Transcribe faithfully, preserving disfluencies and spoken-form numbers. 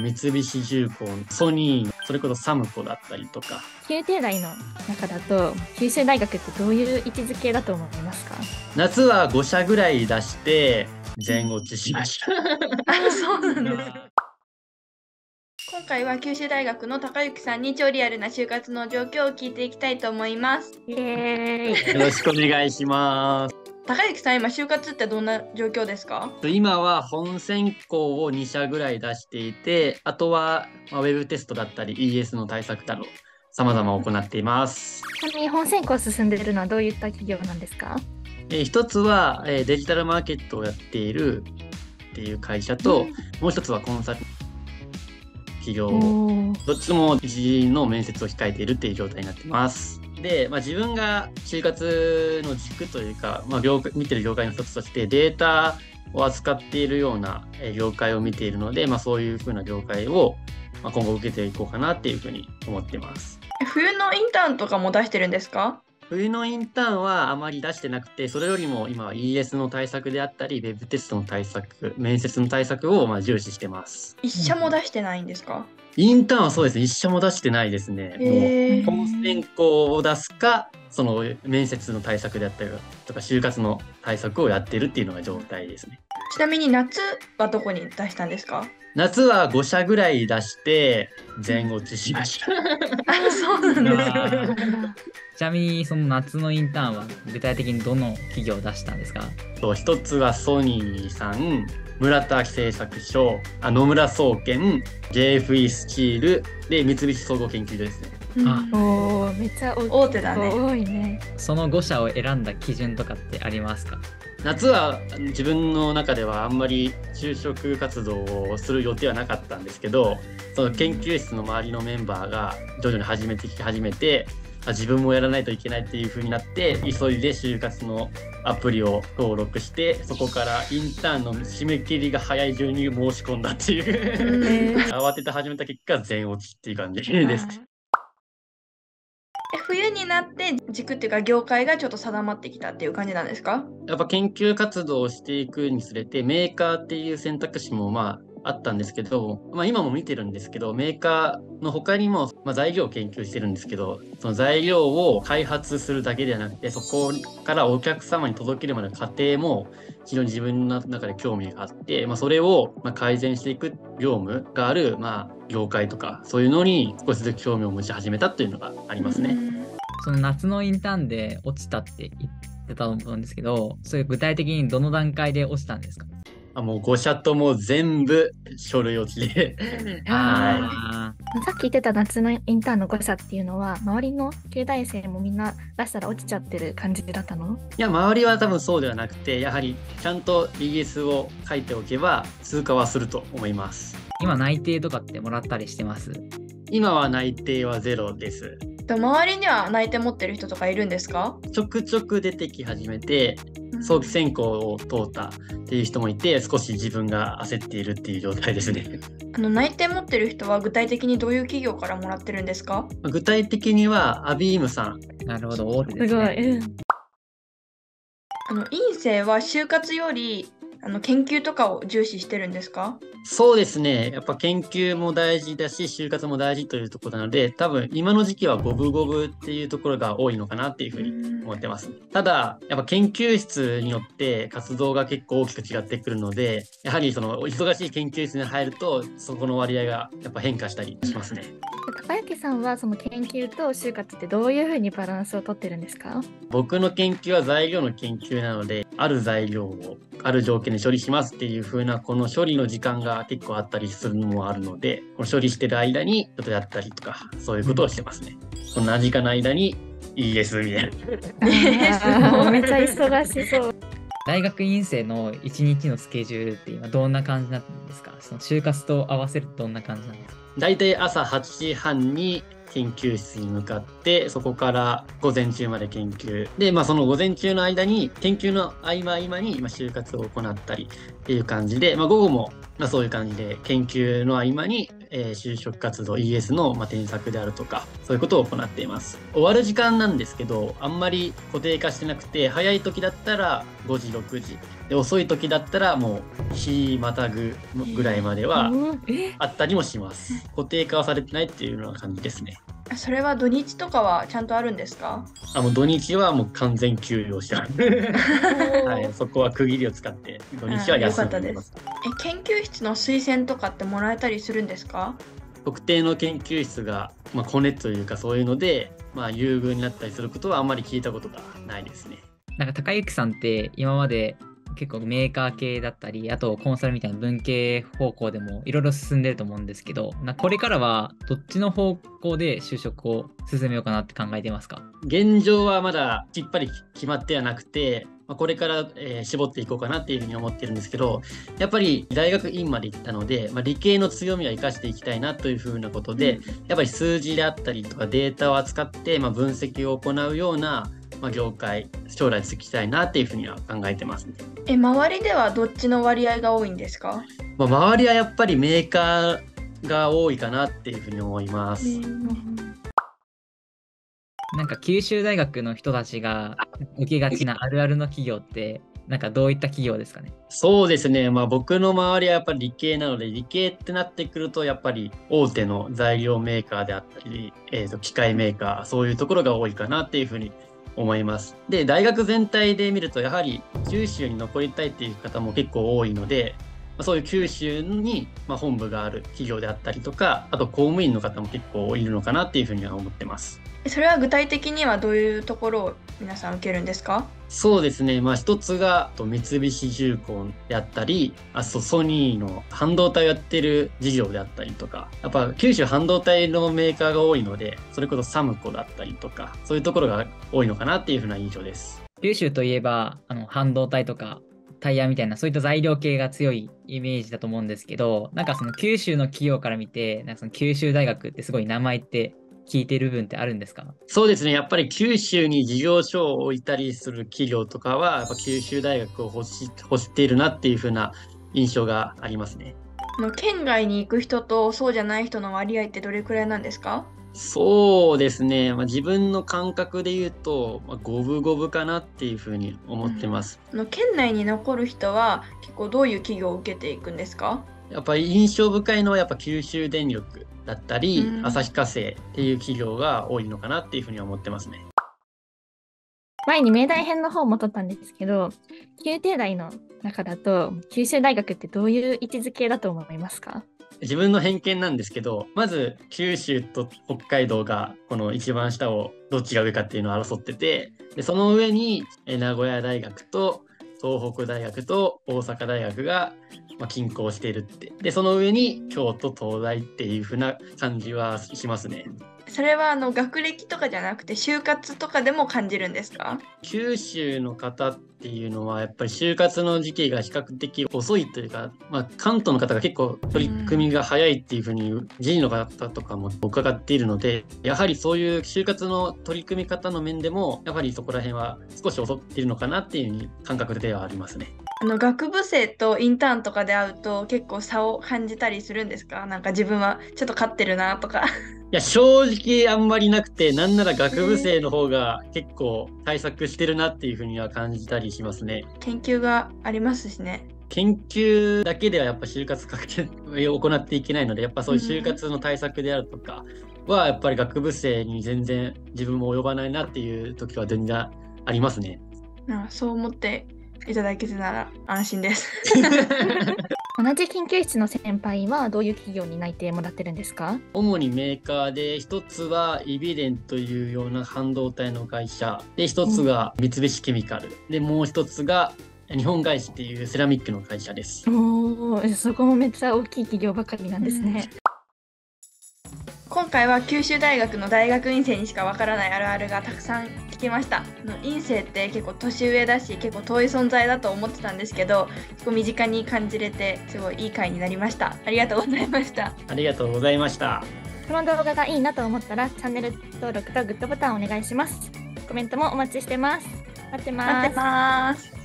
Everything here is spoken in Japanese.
三菱重工、ソニー、それこそサムコだったりとか。旧帝大の中だと九州大学ってどういう位置づけだと思いますか？夏はご社ぐらい出して全落ちしました。あ、そうなんですか。今回は九州大学の高幸さんに超リアルな就活の状況を聞いていきたいと思います。イエーイ。よろしくお願いします。高幸さん、今就活ってどんな状況ですか？今は本選考をに社ぐらい出していて、あとはウェブテストだったり イーエス の対策など様々行っています。ちなみに本選考を進んでいるのはどういった企業なんですか？えー、一つは、えー、デジタルマーケットをやっているっていう会社と、うん、もう一つはコンサル企業、どっちも一次の面接を控えているっていう状態になってます。で、まあ、自分が就活の軸というか、まあ、業界見てる業界の一つとしてデータを扱っているような業界を見ているので、まあ、そういうふうな業界を今後受けていこうかなっていうふうに思ってます。冬のインターンとかも出してるんですか？冬のインターンはあまり出してなくて、それよりも今は イーエス の対策であったり、ウェブテストの対策、面接の対策をまあ重視してます。一社も出してないんですか？インターンはそうですね、一社も出してないですね。えー、もう本選考を出すか、その面接の対策であったりとか、就活の対策をやってるっていうのが状態ですね。ちなみに夏はどこに出したんですか？夏はご社ぐらい出して全落ちしました。あ、そうなんですか。ちなみにその夏のインターンは具体的にどの企業を出したんですか？一つはソニーさん、村田製作所、野村総研、ジェーエフイー スチールで三菱総合研究所ですね。うん、おお、めっちゃ大手だね。多いね。そのご社を選んだ基準とかってありますか？夏は自分の中ではあんまり就職活動をする予定はなかったんですけど、その研究室の周りのメンバーが徐々に始めてき始めて、自分もやらないといけないっていう風になって、急いで就活のアプリを登録して、そこからインターンの締め切りが早い順に申し込んだっていう慌てて始めた結果全落ちっていう感じです。冬になって軸っていうか業界がちょっと定まってきたっていう感じなんですか？やっぱ研究活動をしていくにつれて、メーカーっていう選択肢もまああったんですけど、まあ、今も見てるんですけど、メーカーの他にも、まあ、材料を研究してるんですけど、その材料を開発するだけではなくて、そこからお客様に届けるまでの過程も非常に自分の中で興味があって、まあ、それをまあ改善していく業務があるまあ業界とか、そういうのに少しずつ興味を持ち始めたというのがありますね。その夏のインターンで落ちたって言ってたと思うんですけど、それ具体的にどの段階で落ちたんですか？あ、もうご社とも全部書類落ちで、はい、さっき言ってた夏のインターンのご社っていうのは、周りの旧大生もみんな出したら落ちちゃってる感じだったの？いや、周りは多分そうではなくて、やはりちゃんと イーエス を書いておけば通過はすると思います。今内定とかってもらったりしてます？今は内定はゼロです。周りには内定持ってる人とかいるんですか？ちょくちょく出てき始めて、早期選考を通ったっていう人もいて、少し自分が焦っているっていう状態ですね。あの内定持ってる人は具体的にどういう企業からもらってるんですか？具体的にはアビームさん。なるほど、大手ですね。すごい、うん、あの院生は就活よりあの研究とかを重視してるんですか？そうですね、やっぱ研究も大事だし、就活も大事というところなので、多分今の時期は五分五分っていうところが多いのかなっていうふうに思ってます。ただやっぱ研究室によって活動が結構大きく違ってくるので、やはりその忙しい研究室に入るとそこの割合がやっぱ変化したりしますね。高幸さんはその研究と就活ってどういうふうにバランスをとってるんですか？僕の研究は材料の研究なので、ある材料をある条件で処理しますっていう風な、この処理の時間が結構あったりするのもあるので、この処理してる間にちょっとやったりとか、そういうことをしてますね。この時間の間に イーエス みたいな。もうめっちゃ忙しそう。大学院生の一日のスケジュールって今どんな感じなんですか？その就活と合わせるとどんな感じなんですか？だいたい朝はちじはんに研究室に向かって、そこから午前中まで研究で、まあ、その午前中の間に研究の合間合間に就活を行ったりっていう感じで、まあ、午後もまあそういう感じで研究の合間に就職活動 イーエス の添削であるとか、そうそういうことを行っています。終わる時間なんですけど、あんまり固定化してなくて、早い時だったらごじろくじで、遅い時だったらもう日またぐぐらいまではあったりもします。固定化はされてないっていうような感じですね。それは土日とかはちゃんとあるんですか？あ、もう土日はもう完全休養してますはい、そこは区切りを使って土日は休んでます。え、研究室の推薦とかってもらえたりするんですか？特定の研究室が、まあ、コネというかそういうので、まあ、優遇になったりすることはあんまり聞いたことがないですね。なんか高幸さんって今まで結構メーカー系だったり、あとコンサルみたいな文系方向でもいろいろ進んでると思うんですけど、これからはどっちの方向で就職を進めようかなって考えてますか？現状はまだきっぱり決まってはなくて、これから絞っていこうかなっていうふうに思ってるんですけど、やっぱり大学院まで行ったので、まあ、理系の強みは生かしていきたいなというふうなことで、やっぱり数字であったりとかデータを扱って、まあ、分析を行うようなまあ業界、将来つきたいなっていうふうには考えてますね。え、周りではどっちの割合が多いんですか？まあ、周りはやっぱりメーカーが多いかなっていうふうに思います。なんか九州大学の人たちが受けがちなあるあるの企業ってなんかどういった企業ですかね？そうですね、まあ、僕の周りはやっぱり理系なので、理系ってなってくるとやっぱり大手の材料メーカーであったり、えーと機械メーカー、そういうところが多いかなっていうふうに思います。で、大学全体で見るとやはり九州に残りたいっていう方も結構多いので、そういう九州に本部がある企業であったりとか、あと公務員の方も結構いるのかなっていうふうには思ってます。それは具体的にはどういうところを皆さん受けるんですか？そうですね、まあ、一つが三菱重工であったり、あとソニーの半導体をやってる事業であったりとか、やっぱ九州半導体のメーカーが多いので、それこそサムコだったりとか、そういうところが多いのかなっていうふうな印象です。九州といえばあの半導体とかタイヤみたいなそういった材料系が強いイメージだと思うんですけど、なんかその九州の企業から見て、なんかその九州大学ってすごい名前って聞いてる部分ってあるんですか？そうですね、やっぱり九州に事業所を置いたりする企業とかはやっぱ九州大学を欲し、欲しているなっていう風な印象がありますね。県外に行く人とそうじゃない人の割合ってどれくらいなんですか？そうですね、まあ、自分の感覚で言うと、まあ、五分五分かなっていうふうに思ってます。うん、県内に残る人は結構どういう企業を受けていくんですか？やっぱり印象深いのはやっぱ九州電力だったり、うん、旭化成っていう企業が多いのかなっていうふうに思ってますね。前に明大編の方も撮ったんですけど、旧帝大の中だと九州大学ってどういう位置づけだと思いますか？自分の偏見なんですけど、まず九州と北海道がこの一番下をどっちが上かっていうのを争ってて、でその上に名古屋大学と東北大学と大阪大学が均衡しているって、でその上に京都東大っていうふうな感じはしますね。それはあの学歴とかじゃなくて就活とかでも感じるんですか？九州の方っていうのはやっぱり就活の時期が比較的遅いというか、まあ、関東の方が結構取り組みが早いっていうふうに人事の方とかも伺っているので、やはりそういう就活の取り組み方の面でもやはりそこら辺は少し遅っているのかなっていう風に感覚ではありますね。あの学部生とインターンとかで会うと結構差を感じたりするんですか？なんか自分はちょっと勝ってるなとか。いや、正直あんまりなくて、なんなら学部生の方が結構対策してるなっていうふうには感じたりしますね。研究がありますしね。研究だけではやっぱ就活を行っていけないので、やっぱそういう就活の対策であるとかはやっぱり学部生に全然自分も及ばないなっていう時は全然ありますね。あ、そう思っていただけてなら安心です同じ研究室の先輩はどういう企業に内定もらってるんですか？主にメーカーで、一つはイビデンというような半導体の会社で、一つが三菱ケミカル、うん、でもう一つが日本ガイシっていうセラミックの会社です。おー、そこもめっちゃ大きい企業ばかりなんですね。うん、今回は九州大学の大学院生にしかわからないあるあるがたくさん聞きました。院生って結構年上だし結構遠い存在だと思ってたんですけど、結構身近に感じれてすごいいい回になりました。ありがとうございました。ありがとうございました。この動画がいいなと思ったらチャンネル登録とグッドボタンお願いします。コメントもお待ちしてます。待ってます。待ってます。